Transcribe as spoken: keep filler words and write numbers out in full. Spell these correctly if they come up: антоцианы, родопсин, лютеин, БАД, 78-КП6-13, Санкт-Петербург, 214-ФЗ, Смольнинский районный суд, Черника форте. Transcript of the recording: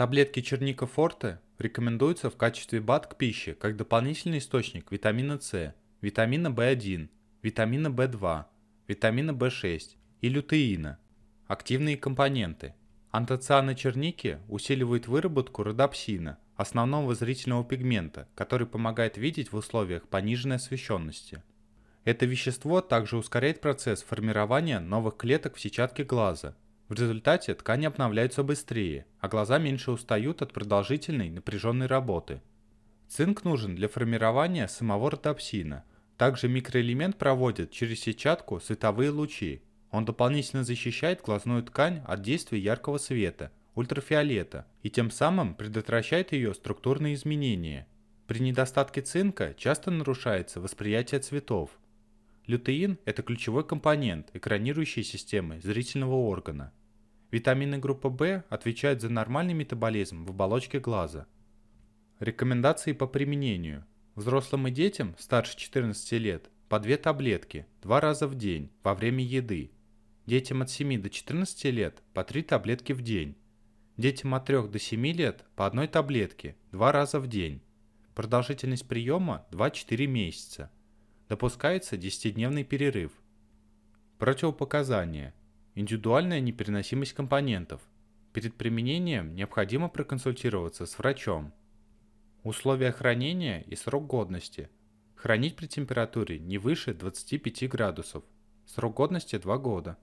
Таблетки черника форте рекомендуются в качестве БАД к пище как дополнительный источник витамина С, витамина В один, витамина В два, витамина В шесть и лютеина. Активные компоненты. Антоцианы черники усиливают выработку родопсина, основного зрительного пигмента, который помогает видеть в условиях пониженной освещенности. Это вещество также ускоряет процесс формирования новых клеток в сетчатке глаза. В результате ткани обновляются быстрее, а глаза меньше устают от продолжительной напряженной работы. Цинк нужен для формирования самого родопсина. Также микроэлемент проводит через сетчатку световые лучи. Он дополнительно защищает глазную ткань от действия яркого света, ультрафиолета, и тем самым предотвращает ее структурные изменения. При недостатке цинка часто нарушается восприятие цветов. Лютеин – это ключевой компонент экранирующей системы зрительного органа. Витамины группы В отвечают за нормальный метаболизм в оболочке глаза. Рекомендации по применению. Взрослым и детям старше четырнадцати лет по две таблетки два раза в день во время еды. Детям от семи до четырнадцати лет по три таблетки в день. Детям от трёх до семи лет по одной таблетке два раза в день. Продолжительность приема два-четыре месяца. Допускается десятидневный перерыв. Противопоказания. Индивидуальная непереносимость компонентов. Перед применением необходимо проконсультироваться с врачом. Условия хранения и срок годности. Хранить при температуре не выше двадцати пяти градусов. Срок годности два года.